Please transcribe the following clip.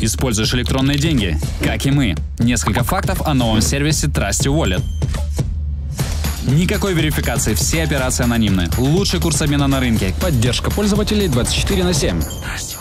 Используешь электронные деньги, как и мы. Несколько фактов о новом сервисе Trustee Wallet. Никакой верификации, все операции анонимны. Лучший курс обмена на рынке. Поддержка пользователей 24/7.